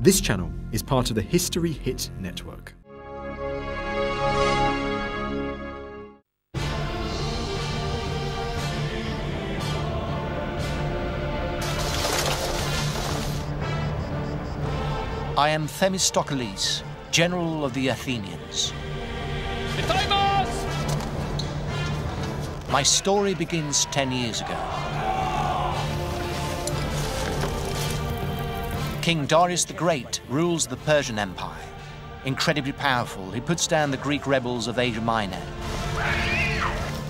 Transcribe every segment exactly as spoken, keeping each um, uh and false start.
This channel is part of the History Hit Network. I am Themistocles, general of the Athenians. My story begins ten years ago. King Darius the Great rules the Persian Empire. Incredibly powerful, he puts down the Greek rebels of Asia Minor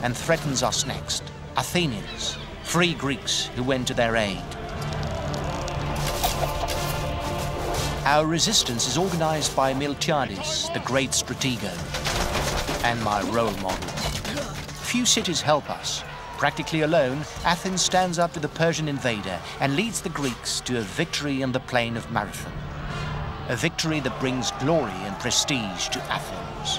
and threatens us next, Athenians, free Greeks who went to their aid. Our resistance is organized by Miltiades, the great stratego, and my role model. Few cities help us. Practically alone, Athens stands up to the Persian invader and leads the Greeks to a victory on the plain of Marathon. A victory that brings glory and prestige to Athens.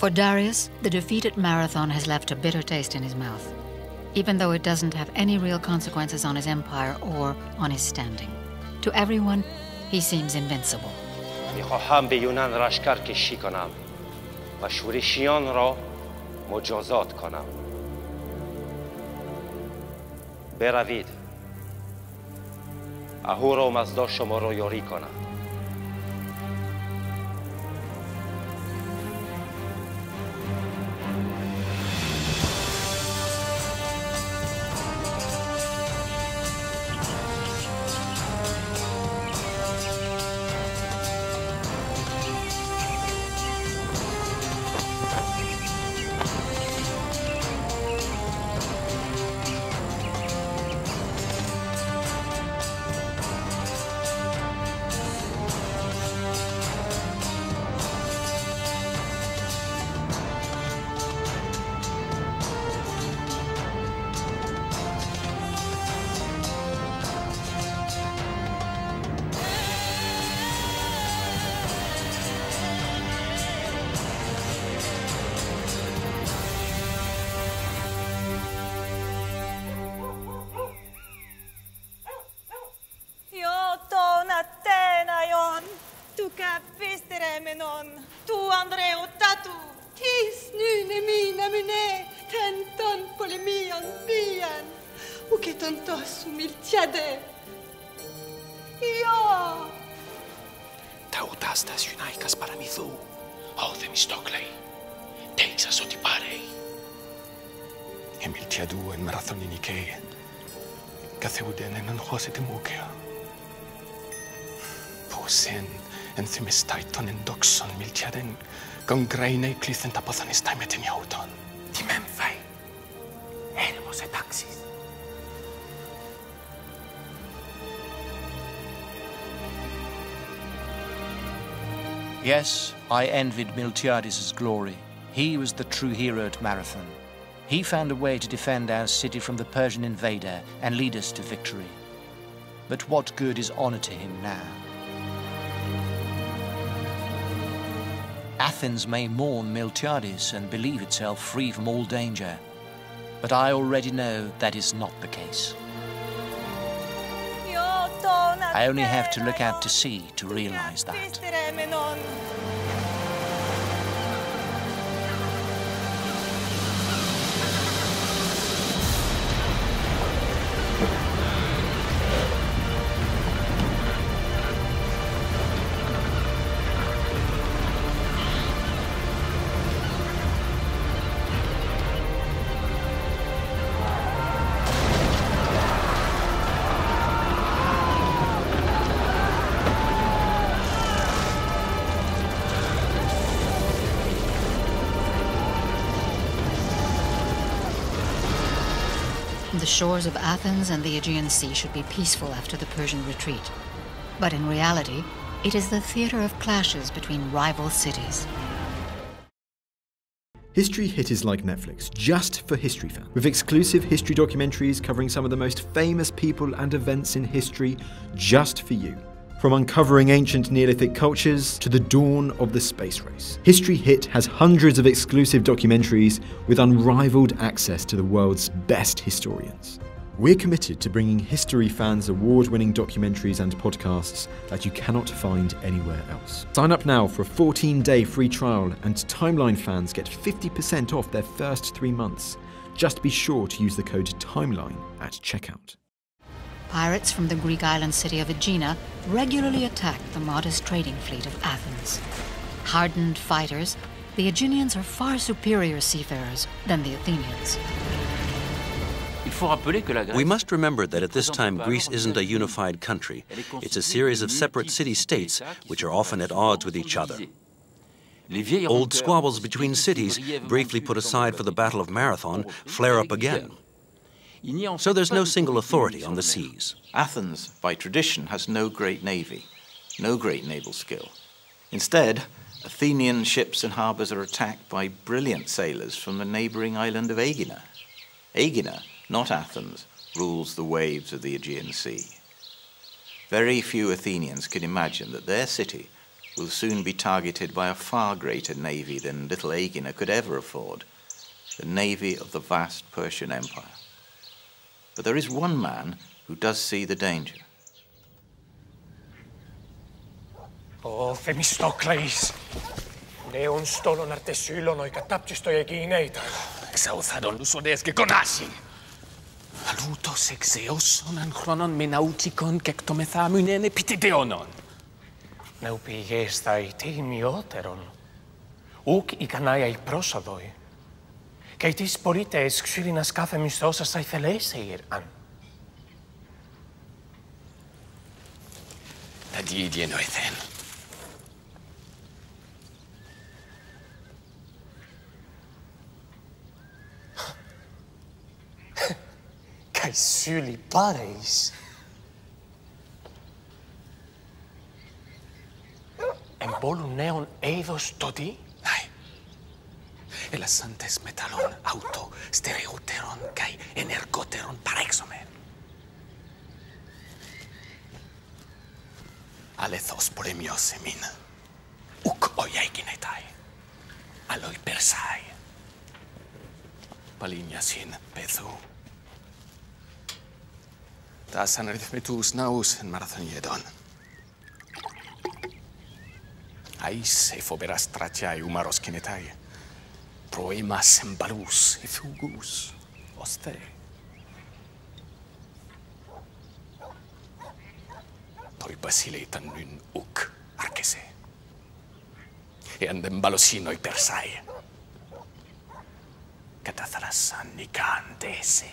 For Darius, the defeat at Marathon has left a bitter taste in his mouth, even though it doesn't have any real consequences on his empire or on his standing. To everyone, he seems invincible. Beravid, Ahura Mazda shoma ra yari konad. Γραίνα η κλήθεν τα παθανιστά με την Ιαούτων. Τι με εμφάει. Έρημος ετάξης. Yes, I envied Miltiades' glory. He was the true hero at Marathon. He found a way to defend our city from the Persian invader and lead us to victory. But what good is honor to him now? Athens may mourn Miltiades and believe itself free from all danger, but I already know that is not the case. I only have to look out to sea to realize that. The shores of Athens and the Aegean Sea should be peaceful after the Persian retreat. But in reality, it is the theater of clashes between rival cities. History Hit is like Netflix, just for history fans, with exclusive history documentaries covering some of the most famous people and events in history, just for you. From uncovering ancient Neolithic cultures to the dawn of the space race, History Hit has hundreds of exclusive documentaries with unrivaled access to the world's best historians. We're committed to bringing history fans award-winning documentaries and podcasts that you cannot find anywhere else. Sign up now for a fourteen day free trial, and Timeline fans get fifty percent off their first three months. Just be sure to use the code TIMELINE at checkout. Pirates from the Greek island city of Aegina regularly attacked the modest trading fleet of Athens. Hardened fighters, the Aeginians are far superior seafarers than the Athenians. We must remember that at this time Greece isn't a unified country. It's a series of separate city-states which are often at odds with each other. Old squabbles between cities, briefly put aside for the Battle of Marathon, flare up again. So there's no single authority on the seas. Athens, by tradition, has no great navy, no great naval skill. Instead, Athenian ships and harbours are attacked by brilliant sailors from the neighbouring island of Aegina. Aegina, not Athens, rules the waves of the Aegean Sea. Very few Athenians can imagine that their city will soon be targeted by a far greater navy than little Aegina could ever afford, the navy of the vast Persian Empire. But there is one man who does see the danger. Oh, Themistocles! Neon stolon artesylonoi kataptistoi egineitai. Exauthadon lusodes gekonasi! Alutos exeoson an chronon menautikon kektomethamunen epitideonon. Neu pigestai timioteron, uk ikanaiai prosodoi, και τις πολίτες ξύλινας κάθε μισθώσας θα ηθελέσεειραν. Τα τι ίδια νοηθέν. Καϊσούλη πάρεις. Εμπόλου νέων έδος τότε. Ελασσάντες μεταλλών αυτο στερεούτερων και ενεργότερων παρέξομεν. Αλεθός πολεμιός εμήν, ουκ οι έγινεταί, αλλοί περσαί. Παλινιασίν πεθού. Τας αναρρυθμητούς ναούς εν μαραθωνιεδόν. Αίς εφοβεράς τρατιαί ουμαρός κινεταί. Προήμας εμπαρούς, ηθούγους, ώστε το βασίλειο ήταν νυν ουκ αρκεσέ. Εάν δεν μπαλωσίνω οι Περσάοι, καταθαράσαν νικάντεσαι.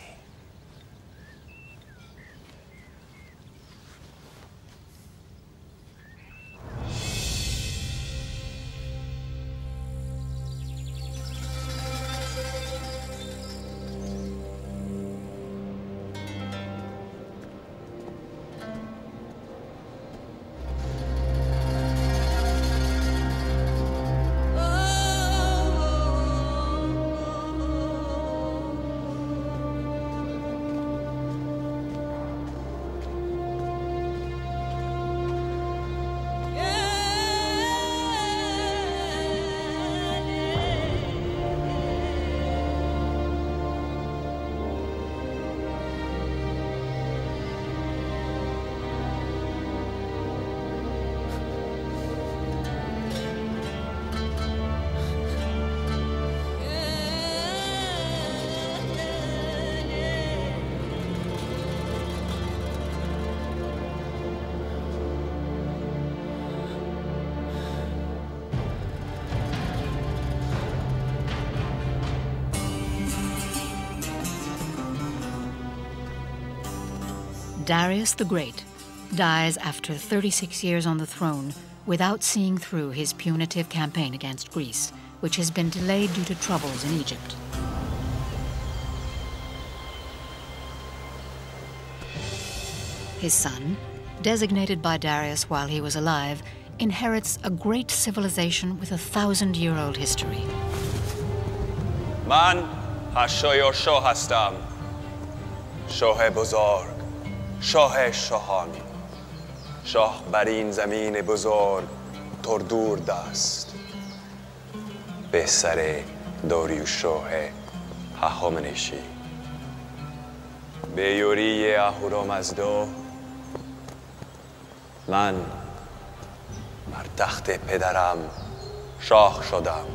Darius the Great dies after thirty-six years on the throne without seeing through his punitive campaign against Greece, which has been delayed due to troubles in Egypt. his son, designated by Darius while he was alive, inherits a great civilization with a thousand-year-old history. Man hashoyor shoh hastam, shoh bozorg, shoh shohami, shoh barin zamin bozorg tordur dast, besare doriu shoh hahomeneshi, beyori ahura mazda, man بر تخت پدرم شاه شدم.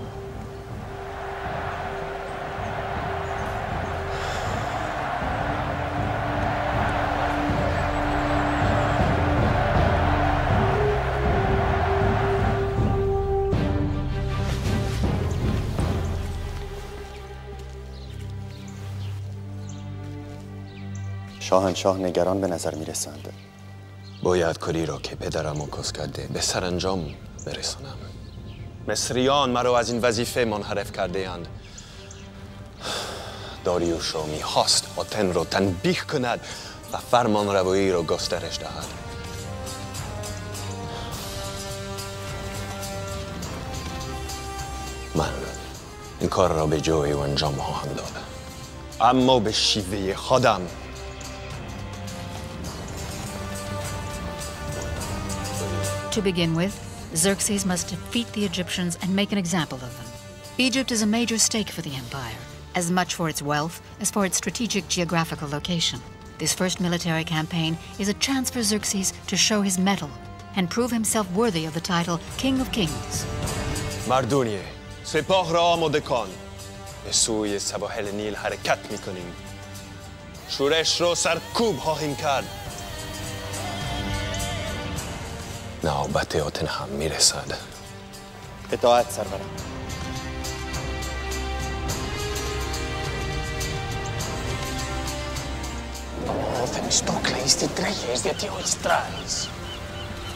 شاهنشاه نگران به نظر می‌رسند. باید کاری را که پدرم اوکس کرده به سرانجام برسانم. مصریان مرا از این وظیفه منحرف کرده اند. داریوش می‌خواست آتن را تنبیه کند و فرمان روایی را گسترش دهد. من این کار را به جای و انجام خواهم داد. اما به شیوه خودم. To begin with, Xerxes must defeat the Egyptians and make an example of them. Egypt is a major stake for the empire, as much for its wealth as for its strategic geographical location. This first military campaign is a chance for Xerxes to show his mettle and prove himself worthy of the title King of Kings. Mardonius, sepah ra amade kan. Be suye sahel Nil harakat mikonim. Shuresh ra sarkub khahim kard. نوبت آتن هم میرسد. اطاعت سرورم. Oh, Themistocles, the Thrace, the Atiois Thrace.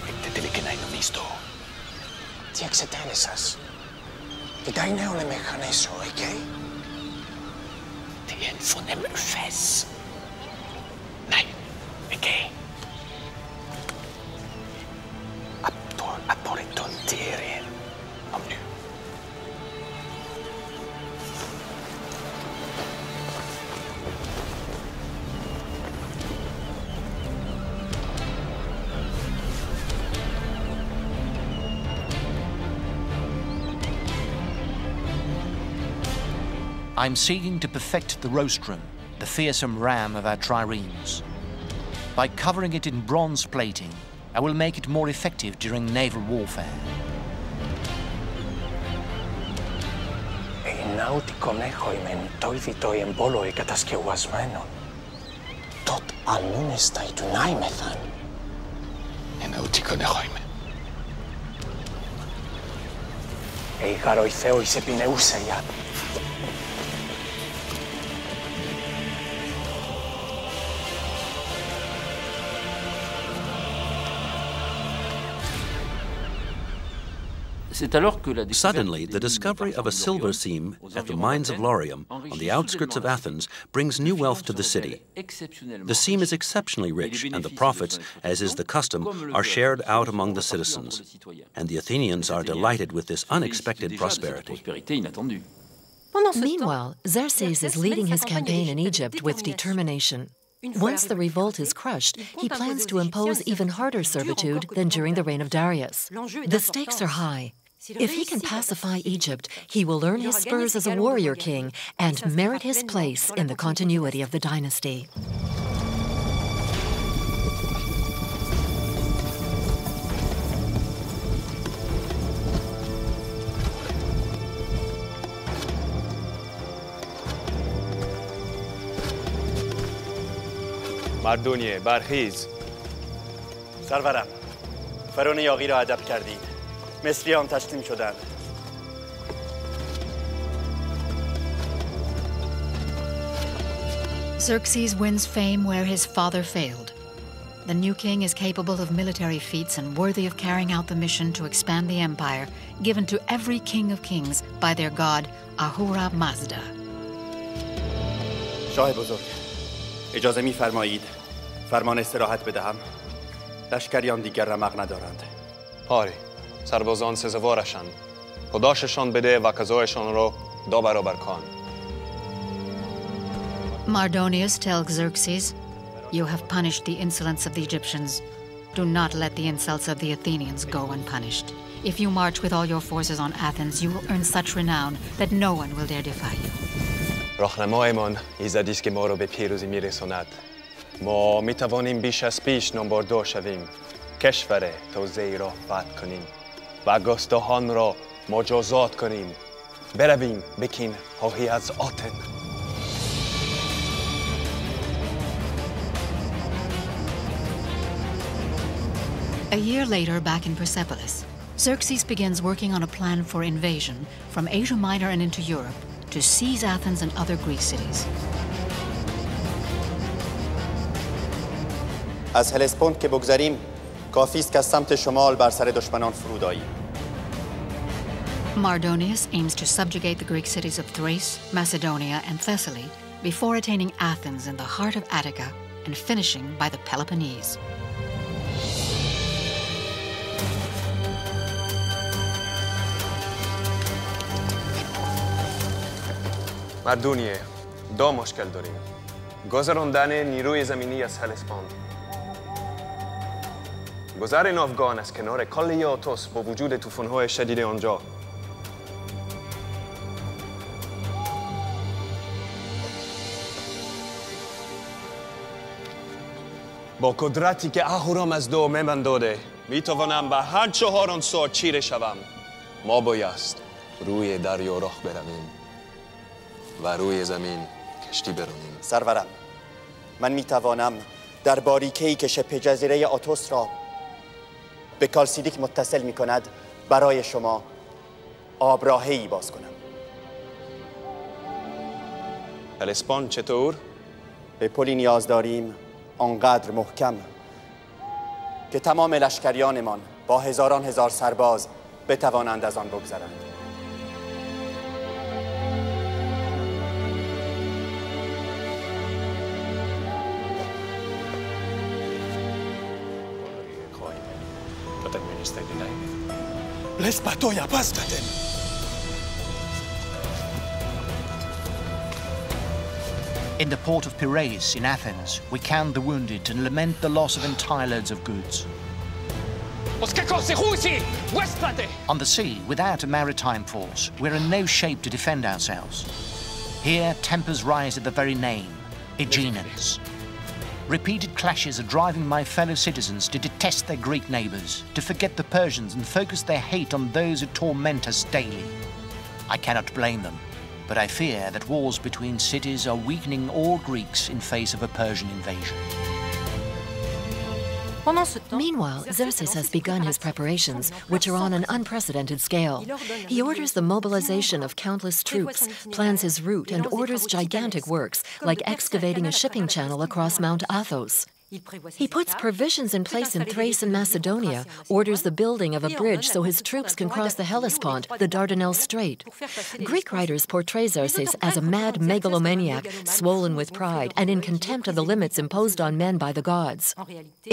Ecte telekenai nomisto. Τι εξετάνεσας. Κοιτάει νέονε μεχανές σου, okay? Τι ενφωνέμ φες. Nein, okay? Απορριτοντήριν. Αμνού. I'm seeking to perfect the rostrum, the fearsome ram of our triremes. By covering it in bronze plating, I will make it more effective during naval warfare. Ein nauticon echo imen toidito embolo e kataskeuas menon. Tot alunes tai tunai methan. Ein nauticon echo imen. Ei haroi theo isepineuseia. Suddenly, the discovery of a silver seam at the mines of Laurium, on the outskirts of Athens, brings new wealth to the city. The seam is exceptionally rich, and the profits, as is the custom, are shared out among the citizens. And the Athenians are delighted with this unexpected prosperity. Meanwhile, Xerxes is leading his campaign in Egypt with determination. Once the revolt is crushed, he plans to impose even harder servitude than during the reign of Darius. The stakes are high. If he can pacify Egypt, he will earn his spurs as a warrior king and merit his place in the continuity of the dynasty. مردونیه، برخیز. سرورم، فرعون یاغی را ادب کردید. مصریان تسلیم شدند. Xerxes wins fame where his father failed. The new king is capable of military feats and worthy of carrying out the mission to expand the empire given to every king of kings by their god Ahura Mazda. شاه بزرگ. اجازه می فرمایید فرمان استراحت بدهم. لشکریان دیگر رمق ندارند. آری، سربازان سزوارشند. خداششان بده و قضایشان را دو برابر کن. Mardonius, tell Xerxes, you have punished the insolence of the Egyptians. Do not let the insults of the Athenians go unpunished. If you march with all your forces on Athens, you will earn such renown that no one will dare defy you. راهنمایمان ایزدیست که ما را به پیروزی می‌رساند. ما می‌توانیم بیش از پیش نامبردار شویم. کشور توزیع را فتح کنیم و گستاخان را مجازات کنیم. برویم بکین حاکی از آتن. A year later, back in Persepolis, Xerxes begins working on a plan for invasion from Asia Minor and into Europe to seize Athens and other Greek cities. از هلسپونت که بگذریم، کافی است که از سمت شمال بر سر دشمنان فرود آییم. Mardonius aims to subjugate the Greek cities of Thrace, Macedonia, and Thessaly before attaining Athens in the heart of Attica and finishing by the Peloponnese. مردونیه، دو مشکل داریم. گذراندن نیروی زمینی از هلسپاند. گذر ناوگان از کنار کاله آتوس با وجود طوفان‌های شدید آنجا. با قدرتی که اهورا مزدا به من داده، می‌توانم به هر چهار عنصر چیره شوم. ما بایست روی دریا راه برویم. و روی زمین کشتی برانیم. سرورم، من میتوانم در باریکه‌ای که شبه جزیره آتوس را به کالسیدیک متصل میکند برای شما آبراهه‌ای باز کنم. هلسپون چطور؟ به پلی نیاز داریم آنقدر محکم که تمام لشکریانمان با هزاران هزار سرباز بتوانند از آن بگذرند. Les batoja, pazdate! In the port of Piraeus in Athens, we count the wounded and lament the loss of entire loads of goods. On the sea, without a maritime force, we're in no shape to defend ourselves. Here, tempers rise at the very name, Aeginans. Repeated clashes are driving my fellow citizens to detest their Greek neighbours, to forget the Persians and focus their hate on those who torment us daily. I cannot blame them, but I fear that wars between cities are weakening all Greeks in face of a Persian invasion. Meanwhile, Xerxes has begun his preparations, which are on an unprecedented scale. He orders the mobilization of countless troops, plans his route, and orders gigantic works, like excavating a shipping channel across Mount Athos. He puts provisions in place in Thrace and Macedonia, orders the building of a bridge so his troops can cross the Hellespont, the Dardanelles Strait. Greek writers portray Xerxes as a mad megalomaniac, swollen with pride and in contempt of the limits imposed on men by the gods.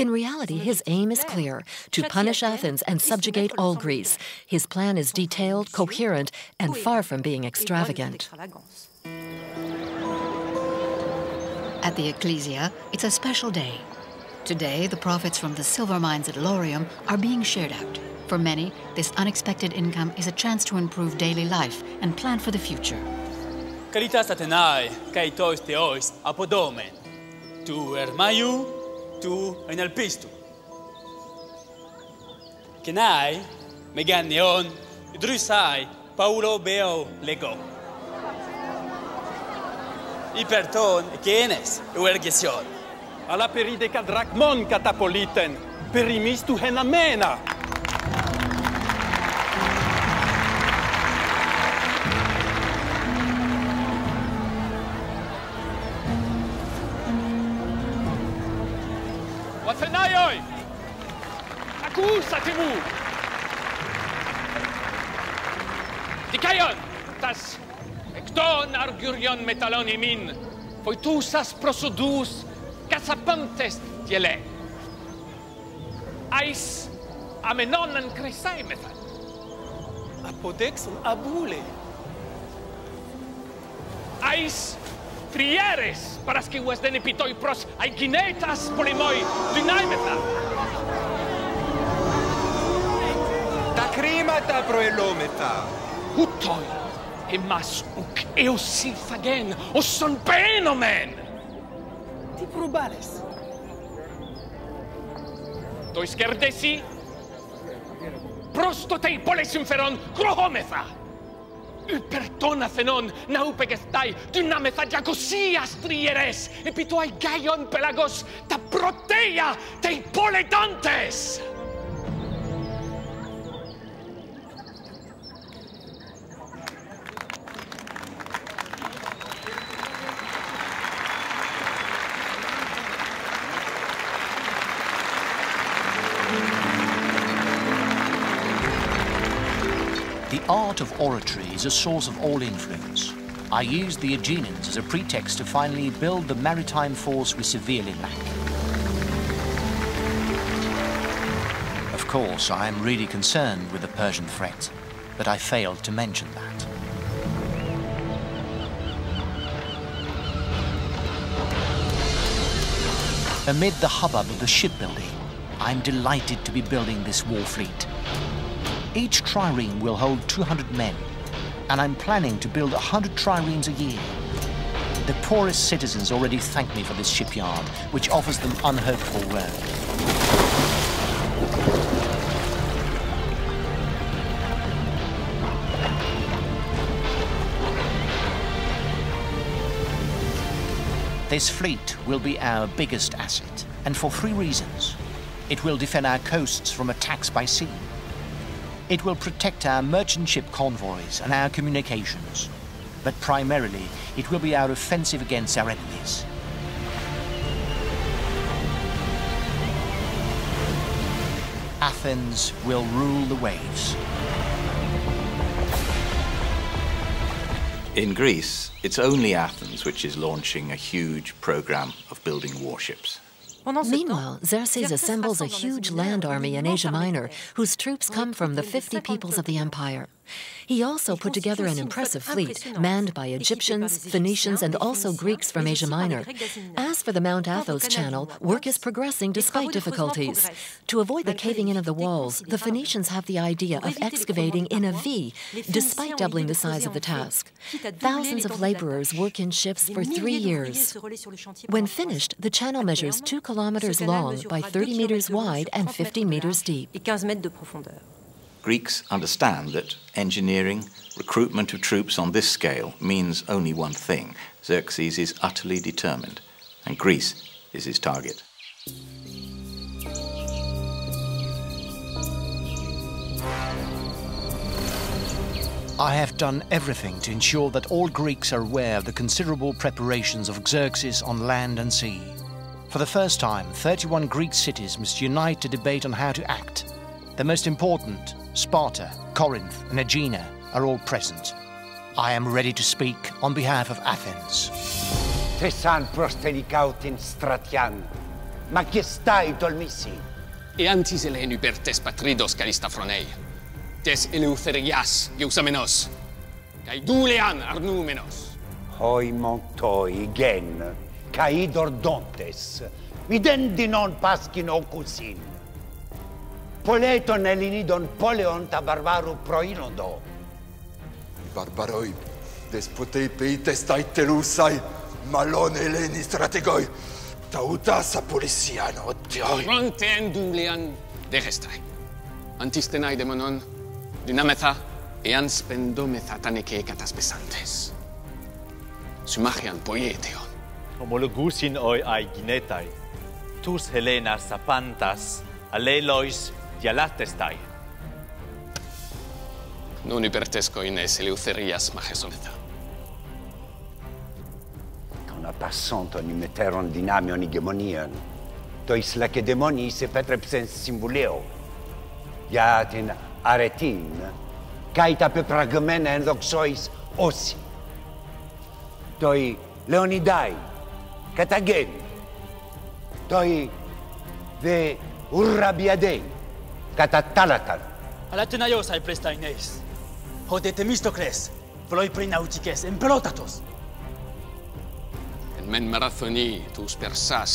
In reality, his aim is clear, to punish Athens and subjugate all Greece. His plan is detailed, coherent, and far from being extravagant. At the Ecclesia, it's a special day. Today, the profits from the silver mines at Laurium are being shared out. For many, this unexpected income is a chance to improve daily life and plan for the future. Caritas Athenae, kai tois theois apodomen, tu ermaiu, tu enalpistu. Kenai, meganion, drusai, paulo beo lego. Υπερτών εκείνες ευεργεσιών. Αλλά περί δεκα δρακμών καταπολύτεν, περιμείς του χεναμένα. Ο Αθενάιοι, ακούσατε μου. Δικαίων, τας... Τον αργυριών μεταλλών ημίν, βοηθούσας προσοδούς και Sapuntes tiele. Ais amenon an cresaimethan. Apodexon abule. Ais trieres parasciues denepitoi pros aiginetas polemoi dynaimethan. Takrimata proelometa. Hutoi emas uc eosilthagen osson peenomen. Ti probales. To iskerdesi prostotei polesinferon krohometha. Upertona thenon naupegestai dynametha jagosias trieres epitoi gaion pelagos ta proteia tei poledantes. The art of oratory is a source of all influence. I used the Aeginans as a pretext to finally build the maritime force we severely lack. Of course, I am really concerned with the Persian threat, but I failed to mention that. Amid the hubbub of the shipbuilding, I'm delighted to be building this war fleet. Each trireme will hold two hundred men, and I'm planning to build one hundred triremes a year. The poorest citizens already thank me for this shipyard, which offers them unhoped for work. This fleet will be our biggest asset, and for three reasons. It will defend our coasts from attacks by sea. It will protect our merchant ship convoys and our communications, but primarily it will be our offensive against our enemies. Athens will rule the waves. In Greece, it's only Athens which is launching a huge program of building warships. Meanwhile, Xerxes assembles a huge land army in Asia Minor, whose troops come from the fifty peoples of the empire. He also put together an impressive fleet, manned by Egyptians, Phoenicians, and also Greeks from Asia Minor. As for the Mount Athos channel, work is progressing despite difficulties. To avoid the caving in of the walls, the Phoenicians have the idea of excavating in a V, despite doubling the size of the task. Thousands of laborers work in shifts for three years. When finished, the channel measures two kilometers long by thirty meters wide and fifteen meters deep. Greeks understand that engineering, recruitment of troops on this scale means only one thing. Xerxes is utterly determined, and Greece is his target. I have done everything to ensure that all Greeks are aware of the considerable preparations of Xerxes on land and sea. For the first time, thirty-one Greek cities must unite to debate on how to act. The most important, Sparta, Corinth, and Aegina, are all present. I am ready to speak on behalf of Athens. Tesan prostelikautin stratian, magestai dolmisi. Eantis elenu pertes patridos calistafronei, tes eleutherias geusamenos, kai dulean arnumenos. Hoi montoi gen, kai dordontes, midendinon paskin ocusin. Poleton elinidon poleon ta barbaru proinodo. Barbaroi, despotei peitestai telusai, malon eleni strategoi, tautas apolisian odioi. Fronte endulean degestai. Antistenai demonon, dynametha, ean spendometha taneke kataspesantes. Sumachian poieteon. Homologusin oi aiginetai, tus helenas apantas, alelois, dialatestai. Non hypertesco ines eleutherias majesonetha. Con apassanton imeteron dynamion hegemonion, tois lacedemonis epetrepsens symbuleo, iatin aretin, caita pepragmena endoxois osi. Toi Leonidai, Catagen, toi ve urrabiadei kata talatan. Alatenaios ai prestaines. Ho de Themistocles vloi prinautices empelotatos. En men marathoni tus persas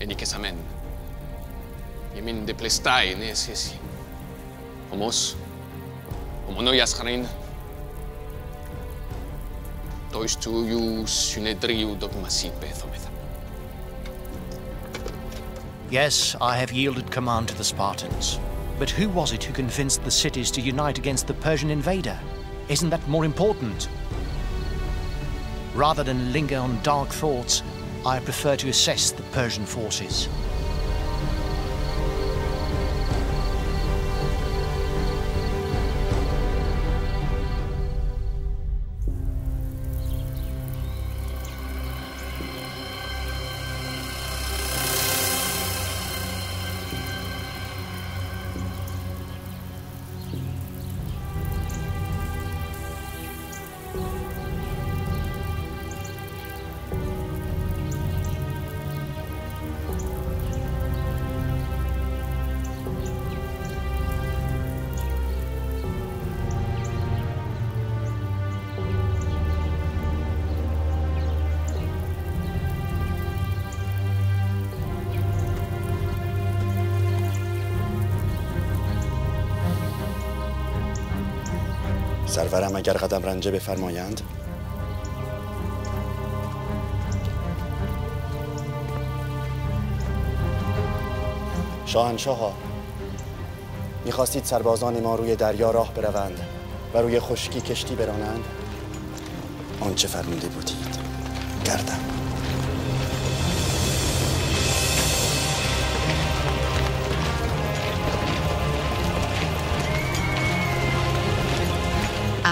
enices amen. Emin de plestai nesis. Homos, homonoias harin, tois tuiu synedriu dogmasi pethometha. Yes, I have yielded command to the Spartans. But who was it who convinced the cities to unite against the Persian invader? Isn't that more important? Rather than linger on dark thoughts, I prefer to assess the Persian forces. سرورم اگر قدم رنجه بفرمایند شاهنشاها میخواستید سربازان ما روی دریا راه بروند و روی خشکی کشتی برانند آنچه فرموده بودید کردم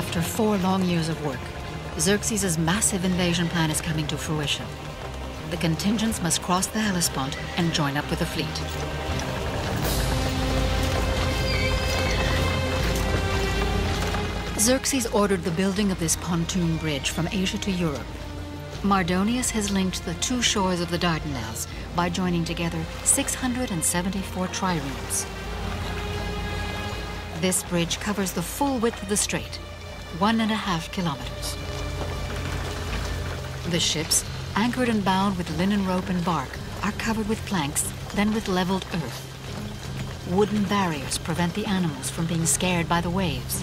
After four long years of work, Xerxes' massive invasion plan is coming to fruition. The contingents must cross the Hellespont and join up with the fleet. Xerxes ordered the building of this pontoon bridge from Asia to Europe. Mardonius has linked the two shores of the Dardanelles by joining together six hundred seventy-four triremes. This bridge covers the full width of the strait, one and a half kilometers. The ships, anchored and bound with linen rope and bark, are covered with planks, then with leveled earth. Wooden barriers prevent the animals from being scared by the waves.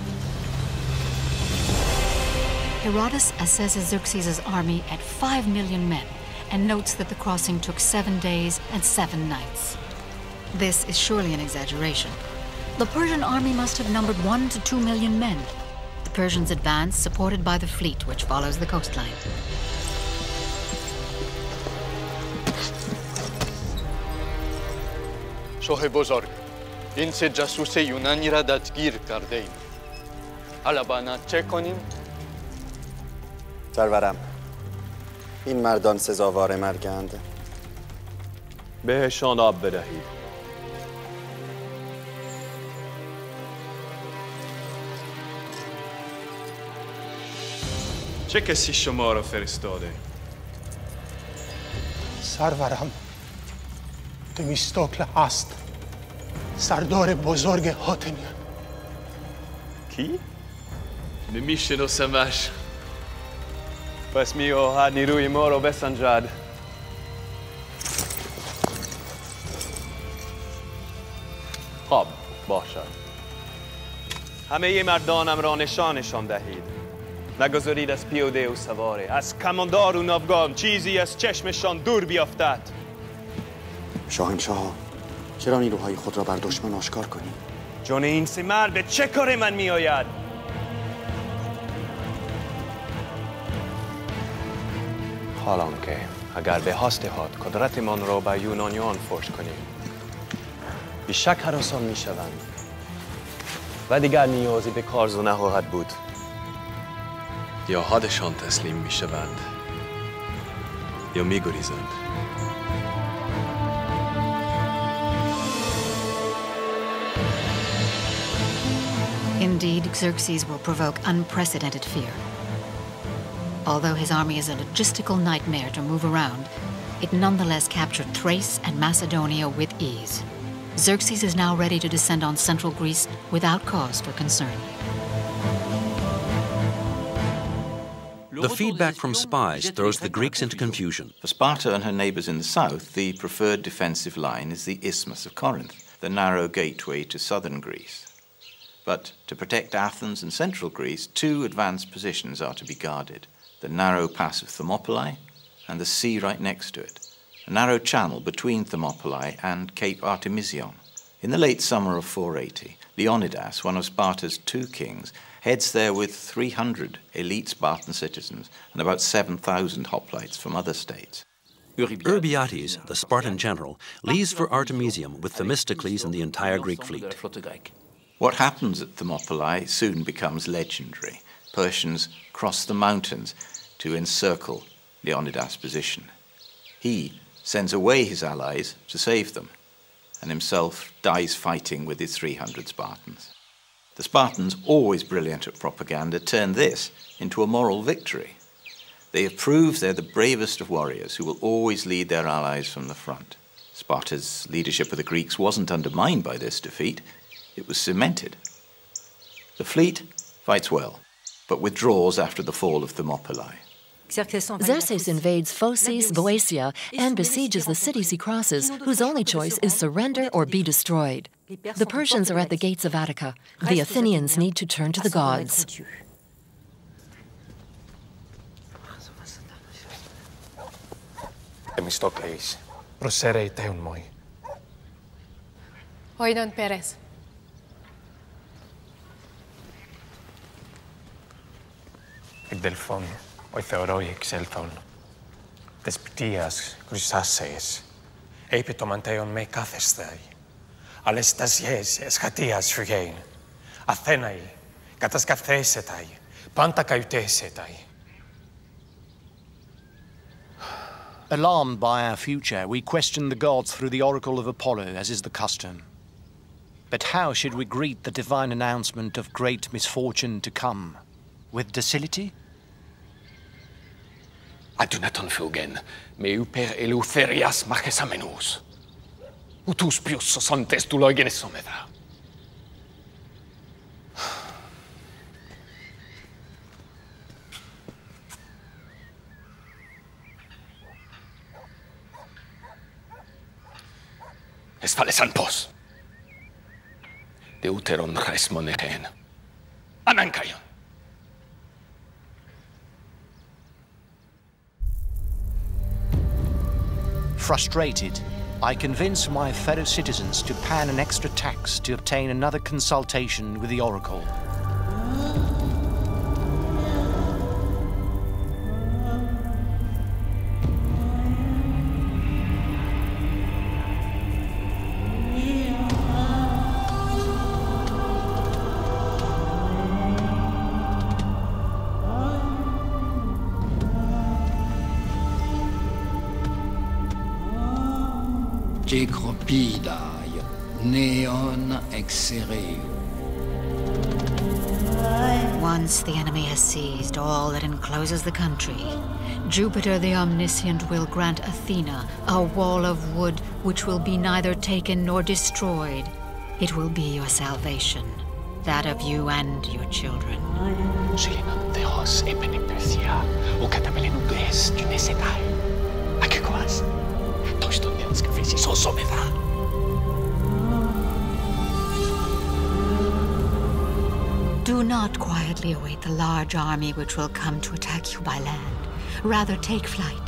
Herodotus assesses Xerxes' army at five million men and notes that the crossing took seven days and seven nights. This is surely an exaggeration. The Persian army must have numbered one to two million men. The Persians advance, supported by the fleet, which follows the coastline. Shoh Bozorg, din se jasuse Yunani ra dadgir kardeim. Alabana che konim? Sarvaram, in mardan sezavare margand. Beheshan ab bedahid. چه کسی شما را فرستاده؟ سرورم تمیستوکل هست سردار بزرگ هاتنی کی؟ نمیشناسمش پس می آهد نیروی ما را بسنجد خب باشد همه ی مردانم را نشانشان دهید نگذارید از پیاده و سواره از کماندار و ناوگان چیزی از چشمشان دور بیافتد شاهنشاه چرا نیروهای خود را بر دشمن آشکار کنی؟ جان این سه مرد به چه کار من می آید؟ حالا که اگر به هست هات قدرتمان را به یونانیان فرش کنیم بیشک هراسان می شوند و دیگر نیازی به کارزو نخواهد بود یا حادشان تسلیم می شوند یا می گریزند Indeed, Xerxes will provoke unprecedented fear. Although his army is a logistical nightmare to move around, it nonetheless captured Thrace and Macedonia with ease. Xerxes is now ready to descend on central Greece without cause for concern. The feedback from spies throws the Greeks into confusion. For Sparta and her neighbors in the south, the preferred defensive line is the Isthmus of Corinth, the narrow gateway to southern Greece. But to protect Athens and central Greece, two advanced positions are to be guarded: the narrow pass of Thermopylae and the sea right next to it, a narrow channel between Thermopylae and Cape Artemision. In the late summer of four eighty, Leonidas, one of Sparta's two kings, heads there with three hundred elite Spartan citizens and about seven thousand hoplites from other states. Eurybiades, the Spartan general, leaves for Artemisium with Themistocles and the entire Greek fleet. What happens at Thermopylae soon becomes legendary. Persians cross the mountains to encircle Leonidas' position. He sends away his allies to save them, and himself dies fighting with his three hundred Spartans. The Spartans, always brilliant at propaganda, turn this into a moral victory. They prove they're the bravest of warriors who will always lead their allies from the front. Sparta's leadership of the Greeks wasn't undermined by this defeat. It was cemented. The fleet fights well, but withdraws after the fall of Thermopylae. Xerxes invades Phocis, Boeotia, and besieges the cities he crosses, whose only choice is surrender or be destroyed. The Persians are at the gates of Attica. The Athenians need to turn to the gods. Themistocles, prosere teon moi. Oidon peres. Εκ δελφών, οι θεωρώοι εξέλθον, τες πτίας κρυσάσεες, επί το μαντέον με κάθεσθαι, αλλες τασιές εσχατίας φυγέιν, Αθέναοι, κατασκαθέσεται, πάντα καουτέσεται. Alarmed by our future, we question the gods through the oracle of Apollo, as is the custom. But how should we greet the divine announcement of great misfortune to come? With docility? Adunaton Fulgen, me uper eleutherias marchesamenos. Utus pius sosantes tu loigenes someda. Esfalesan pos. Deuteron res moneren. Anankaion. Frustrated, I convince my fellow citizens to pan an extra tax to obtain another consultation with the oracle. Decropidae, neon exereo. Once the enemy has seized all that encloses the country, Jupiter the Omniscient will grant Athena a wall of wood which will be neither taken nor destroyed. It will be your salvation, that of you and your children. Σελήνων Θεός έπαινε Περσία, ο καταμελενούντες την εσετάει. Ακεκοάς. Do not quietly await the large army which will come to attack you by land. Rather, take flight.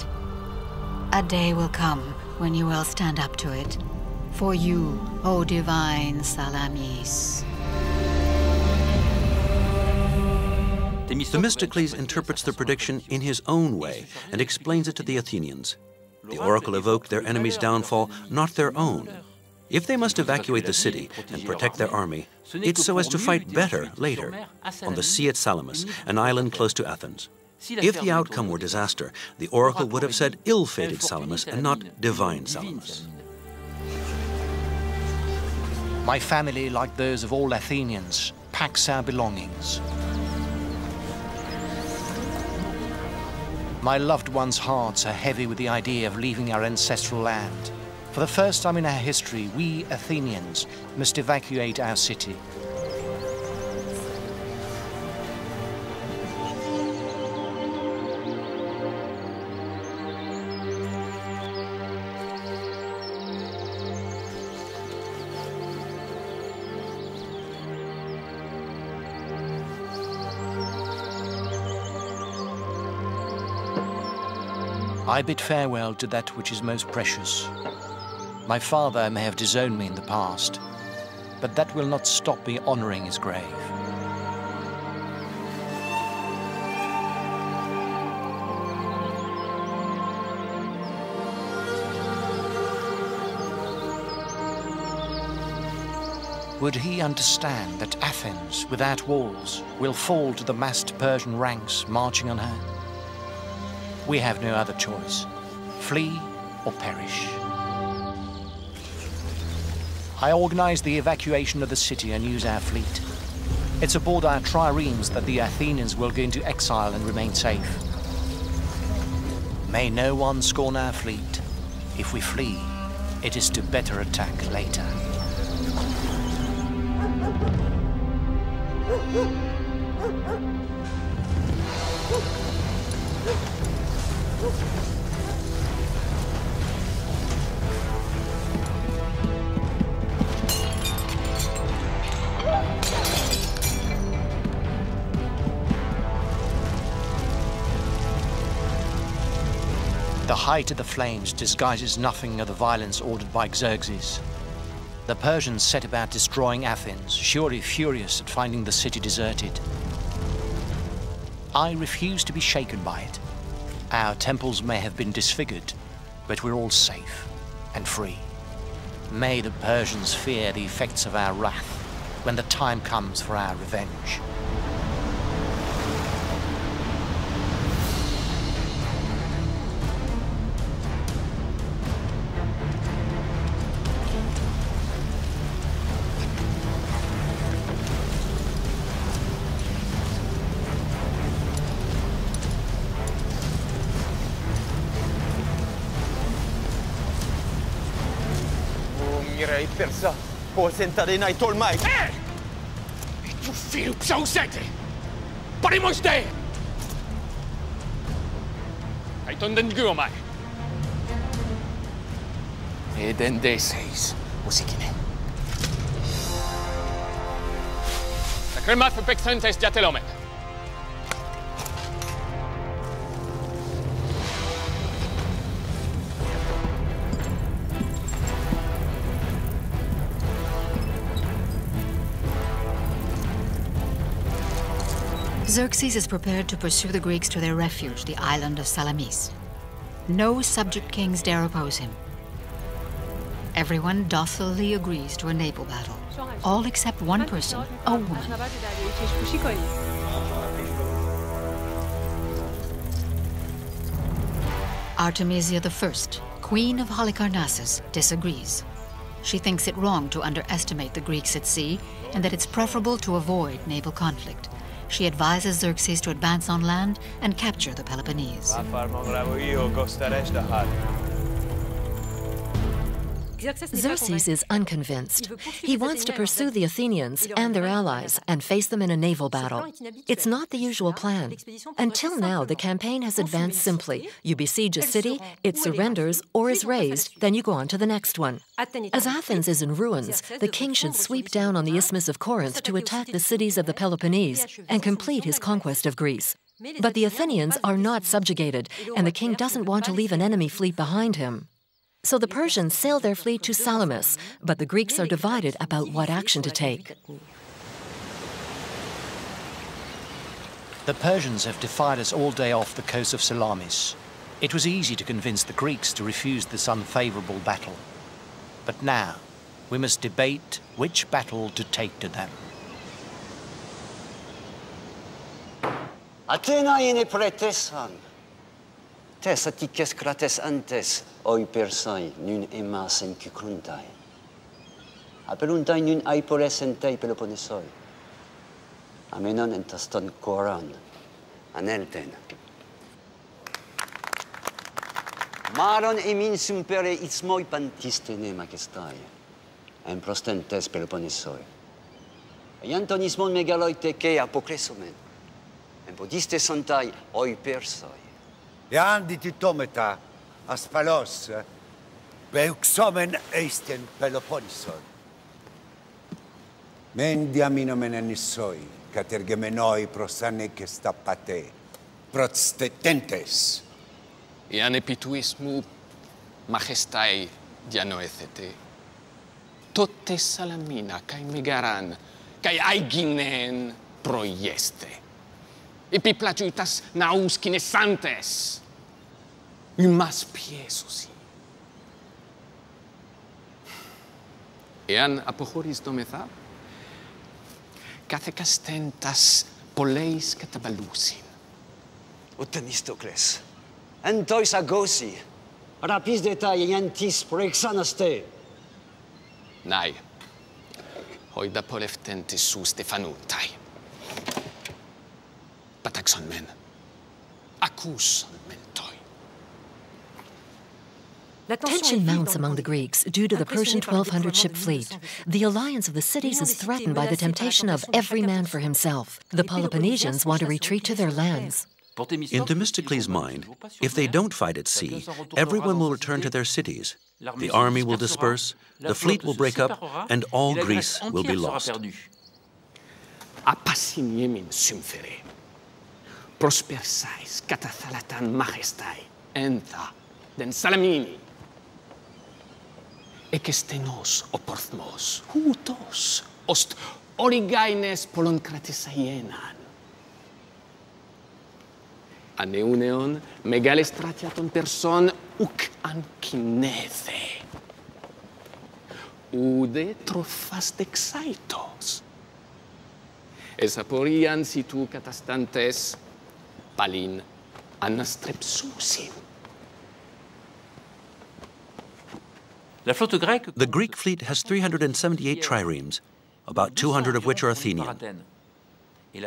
A day will come when you will stand up to it. For you, O divine Salamis. Themistocles interprets the prediction in his own way and explains it to the Athenians. The oracle evoked their enemy's downfall, not their own. If they must evacuate the city and protect their army, it's so as to fight better later, on the sea at Salamis, an island close to Athens. If the outcome were disaster, the oracle would have said ill-fated Salamis and not divine Salamis. My family, like those of all Athenians, packs our belongings. My loved ones' hearts are heavy with the idea of leaving our ancestral land. For the first time in our history, we Athenians must evacuate our city. I bid farewell to that which is most precious. My father may have disowned me in the past, but that will not stop me honoring his grave. Would he understand that Athens, without walls, will fall to the massed Persian ranks marching on her? We have no other choice, flee or perish. I organize the evacuation of the city and use our fleet. It's aboard our triremes that the Athenians will go into exile and remain safe. May no one scorn our fleet. If we flee, it is to better attack later. The height of the flames disguises nothing of the violence ordered by Xerxes. The Persians set about destroying Athens, surely furious at finding the city deserted. I refuse to be shaken by it. Our temples may have been disfigured, but we're all safe and free. May the Persians fear the effects of our wrath when the time comes for our revenge. Hey! You feel so sexy! But he must stay! I don't think you are. E dende seis, musikine. The crema for big sentence, Jatelome. Xerxes is prepared to pursue the Greeks to their refuge, the island of Salamis. No subject kings dare oppose him. Everyone docilely agrees to a naval battle, all except one person, a woman. Artemisia the First, Queen of Halicarnassus, disagrees. She thinks it wrong to underestimate the Greeks at sea and that it's preferable to avoid naval conflict. She advises Xerxes to advance on land and capture the Peloponnese. Xerxes is unconvinced. He wants to pursue the Athenians and their allies and face them in a naval battle. It's not the usual plan. Until now, the campaign has advanced simply. You besiege a city, it surrenders or is razed, then you go on to the next one. As Athens is in ruins, the king should sweep down on the Isthmus of Corinth to attack the cities of the Peloponnese and complete his conquest of Greece. But the Athenians are not subjugated, and the king doesn't want to leave an enemy fleet behind him. So the Persians sail their fleet to Salamis, but the Greeks are divided about what action to take. The Persians have defied us all day off the coast of Salamis. It was easy to convince the Greeks to refuse this unfavorable battle. But now, we must debate which battle to take to them. Athena in pretesan. Tes attices crates antes, oi persai, nun emas en cucruntai. Apeluntai nun aipores entai Peloponesoi. Amenon entaston coran, anelten. Maron emin simpere ismoi pantistene makestai, en prostentes Peloponnesoi. Iantonismon megaloi teke apokresomen, en podiste santai oi persoi. Ian ditutometa aspalos, veuxomen eisten Peloponnesoi. Men diaminomen enissoi, catergemenoi prosanec estapate, protestetentes. Ian epituismu majestae dianoethete. Totes salamina cae megaran, cae aeginen proieste. Epi plagiutas naus cinesantes. Umas piesusi. Εάν αποχωρείς το μεθά, κάθε καστέντας πολλές καταβαλούσιν. Ο Θεμιστόκλες, εν τοις αγώσι, ραπίζδετα γεννητής προεξάναστε. Ναι, όιδα πορευτέντες σου στεφανούνται. Πατάξον μεν, ακούσον μεν τοι. Tension mounts among the Greeks due to the Persian twelve hundred ship fleet. The alliance of the cities is threatened by the temptation of every man for himself. The Peloponnesians want to retreat to their lands. In Themistocles' mind, if they don't fight at sea, everyone will return to their cities. The army will disperse, the fleet will break up, and all Greece will be lost. Apasiniemim sympheri, prospersais cathathalatan majestai, entha den salamini. Εκεστενός ο πορθμός, ούτος, οστ οριγάινες πολλών κρατησαίαιναν. Ανεούνεον μεγάλες στράτια των Περσών ουκ ανκινέθε. Ούδε τροφάς δεξάιτος. Εσαπορίαν σι του καταστάντες παλήν αναστρεψούσιν. The Greek fleet has three hundred seventy-eight triremes, about two hundred of which are Athenian.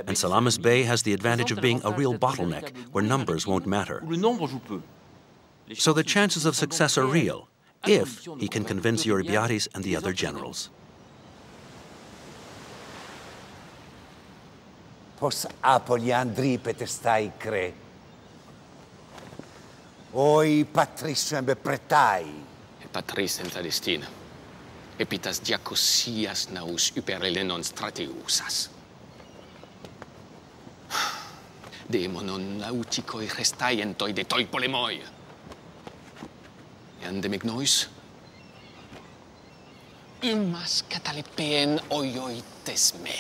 And Salamis Bay has the advantage of being a real bottleneck where numbers won't matter. So the chances of success are real, if he can convince Eurybiades and the other generals. Pos apoliandri petestai cre. Oi patrician bepretai. Πατρίς εν Θαλαιστήν, επίτας διακοσίας ναούς υπερελένων στρατιούσας. Δαίμονον ναούτικοι χρεστάι εν τοί δε τοί πολεμόι. Εάν δε με γνώεις, ήμας καταλεπέν οιοίτες με.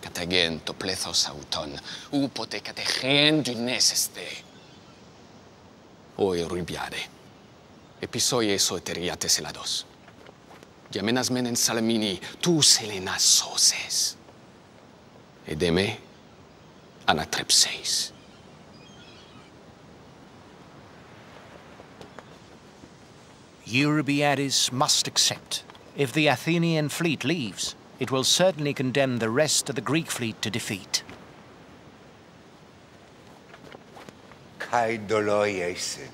Καταγέν το πλέθος αυτών, ούποτε κατεχέν δινέσεστε. Ο Eurybiade, επισόιες σωτεριάτες Ελλάδος. Διαμένασμεν εν Σαλαμίνη, τους Ελλήνας σώσες. Εδέ με ανατρέψεις. Eurybiades must accept. If the Athenian fleet leaves, it will certainly condemn the rest of the Greek fleet to defeat. Kai doloi eisen.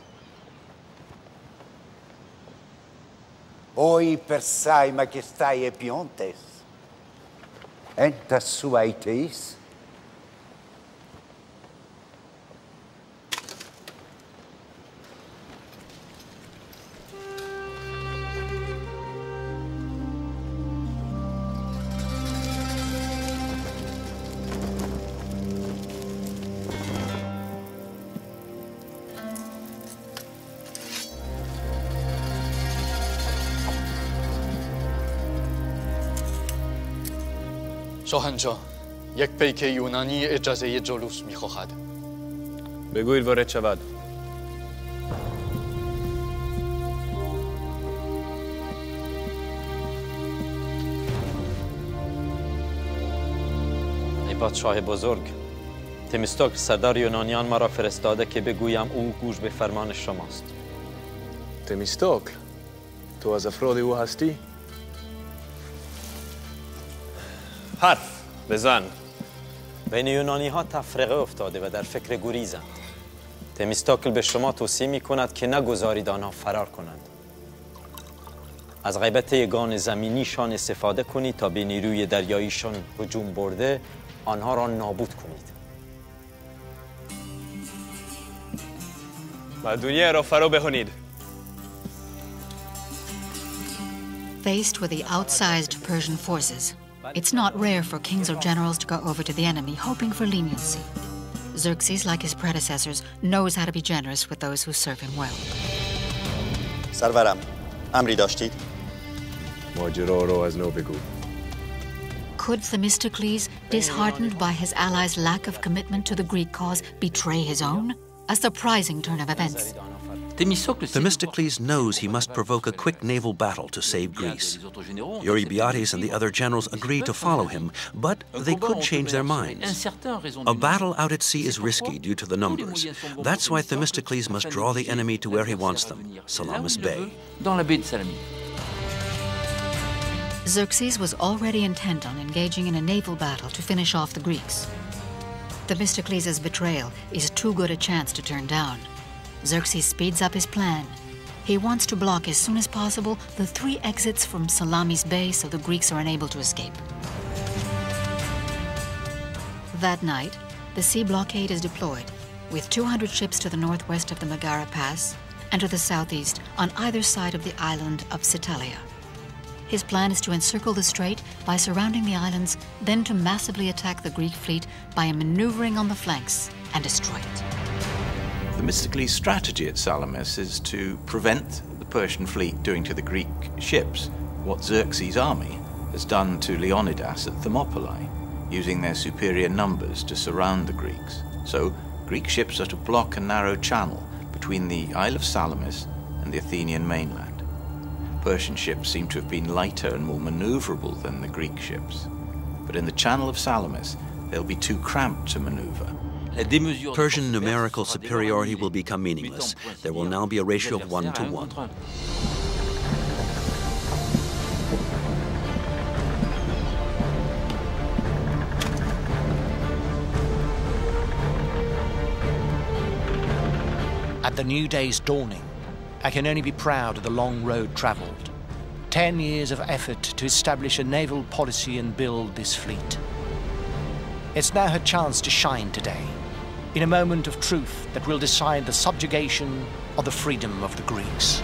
Oi persai majestai epiontes. Enta suae teis. سهنجا یک پیک یونانی اجازه جلوس می‌خواهد. بگویید وارد شود. ای پادشاه بزرگ، تمیستوکل سردار یونانیان مرا فرستاده که بگویم او گوش به فرمان شماست. تمیستوکل، تو از افراد او هستی؟ حرف بزن بین یونانی ها تفرقه افتاده و در فکر گریزند. تمیستاکل به شما توصیه می کند که نگذارید آنها فرار کنند. از غیبت یگان زمینیشان استفاده کنید تا به نیروی دریاییشان هجوم برده آنها را نابود کنید. مردونیه را فرا بهانید. Faced with the outsized Persian forces, it's not rare for kings or generals to go over to the enemy, hoping for leniency. Xerxes, like his predecessors, knows how to be generous with those who serve him well. Sarvaram, amri dashtid? Majoraro has no begu. Could Themistocles, disheartened by his allies' lack of commitment to the Greek cause, betray his own? A surprising turn of events. Themistocles knows he must provoke a quick naval battle to save Greece. Eurybiades and the other generals agree to follow him, but they could change their minds. A battle out at sea is risky due to the numbers. That's why Themistocles must draw the enemy to where he wants them, Salamis Bay. Xerxes was already intent on engaging in a naval battle to finish off the Greeks. Themistocles' betrayal is too good a chance to turn down. Xerxes speeds up his plan. He wants to block as soon as possible the three exits from Salamis Bay so the Greeks are unable to escape. That night, the sea blockade is deployed, with two hundred ships to the northwest of the Megara Pass and to the southeast on either side of the island of Psyttalia. His plan is to encircle the strait by surrounding the islands, then to massively attack the Greek fleet by maneuvering on the flanks and destroy it. Themistocles' strategy at Salamis is to prevent the Persian fleet doing to the Greek ships what Xerxes' army has done to Leonidas at Thermopylae, using their superior numbers to surround the Greeks. So Greek ships are to block a narrow channel between the Isle of Salamis and the Athenian mainland. Persian ships seem to have been lighter and more maneuverable than the Greek ships. But in the channel of Salamis, they'll be too cramped to maneuver. Persian numerical superiority will become meaningless. There will now be a ratio of one to one. At the new day's dawning, I can only be proud of the long road traveled. Ten years of effort to establish a naval policy and build this fleet. It's now her chance to shine today, in a moment of truth that will decide the subjugation or the freedom of the Greeks.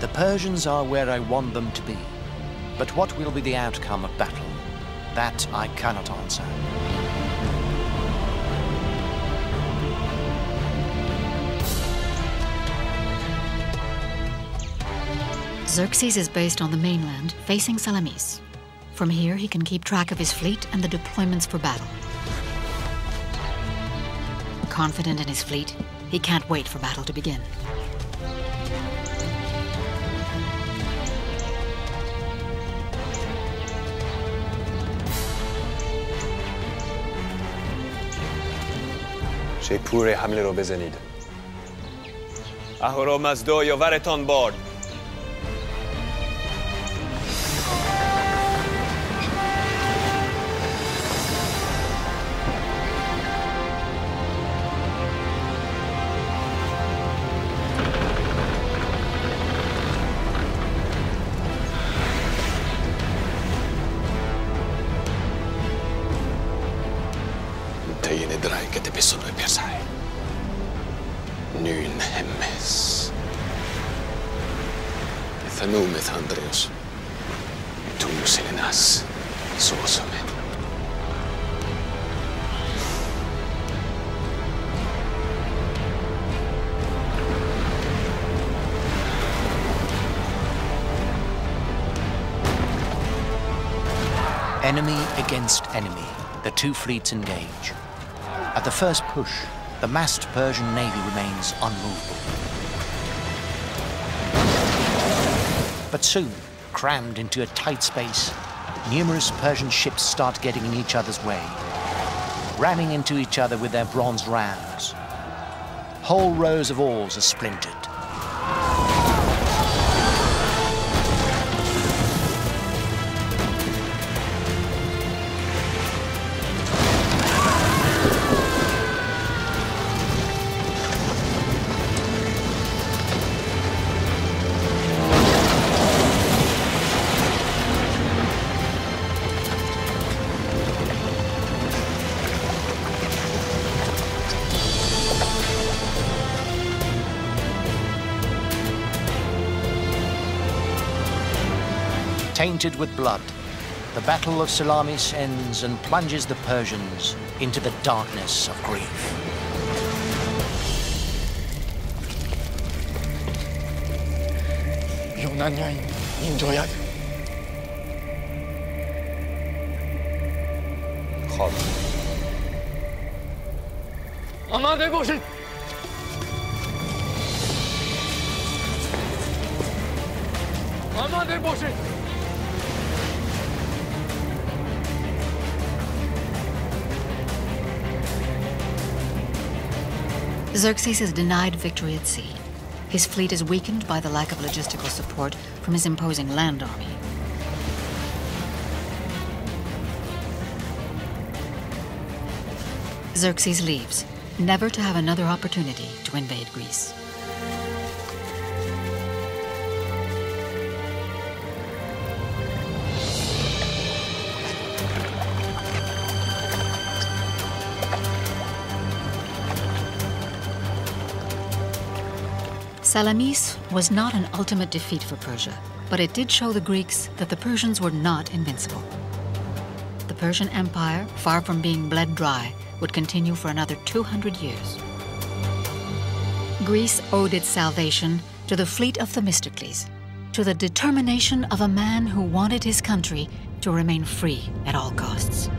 The Persians are where I want them to be, but what will be the outcome of battle? That I cannot answer. Xerxes is based on the mainland, facing Salamis. From here, he can keep track of his fleet and the deployments for battle. Confident in his fleet, he can't wait for battle to begin. شیپور حمله رو بزنید. اهورا مزدا یاورتان باد. Enemy against enemy, the two fleets engage. At the first push, the massed Persian navy remains unmovable. But soon, crammed into a tight space, numerous Persian ships start getting in each other's way, ramming into each other with their bronze rams. whole rows of oars are splintered. Tainted with blood, the Battle of Salamis ends and plunges the Persians into the darkness of grief. Xerxes is denied victory at sea. His fleet is weakened by the lack of logistical support from his imposing land army. Xerxes leaves, never to have another opportunity to invade Greece. Salamis was not an ultimate defeat for Persia, but it did show the Greeks that the Persians were not invincible. The Persian Empire, far from being bled dry, would continue for another two hundred years. Greece owed its salvation to the fleet of Themistocles, to the determination of a man who wanted his country to remain free at all costs.